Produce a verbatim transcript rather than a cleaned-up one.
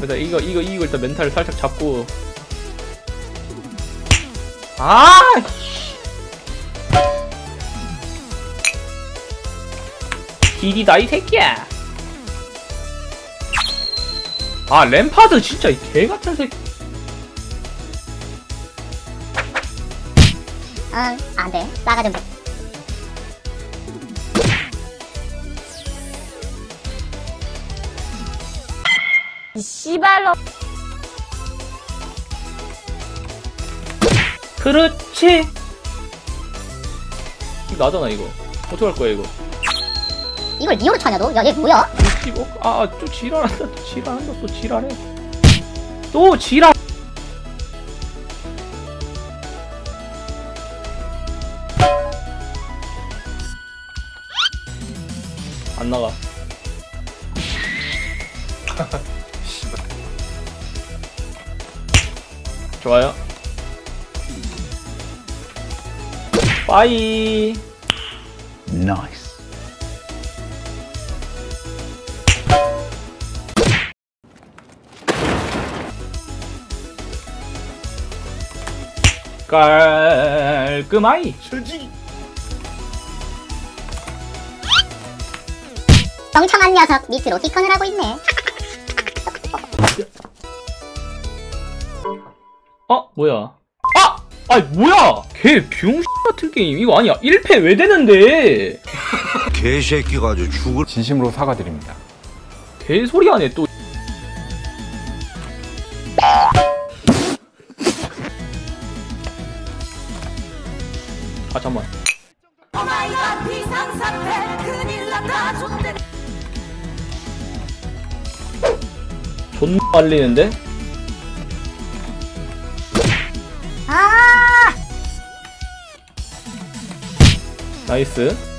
일단 이거 이거 이거 일단 멘탈 살짝 잡고. 아! 디디다 이 새끼야. 아 램파드 진짜 이 개같은 새끼. 응 안돼 싸가 좀. 이 씨발로. 그렇지. 이거 나잖아 이거. 어떻게 할 거야 이거? 이걸 니오로 차냐 너? 야 얘 뭐야? 이거 아 또 지랄한다 또 지랄한다 또 지랄해. 또 지랄. 안 나가. 좋아요. 빠이. 나이스. 깔끔하이. 솔직히. 멍청한 녀석 밑으로 티컨을 하고 있네. 어? 뭐야? 아! 아이 뭐야! 걔 병신 같은 게임 이거 아니야. 일 패 왜 되는데? 개새끼가 아주 죽을. 진심으로 사과드립니다. 개소리 안해 또. 아 잠깐만. 존나 빨리는데? 나이스.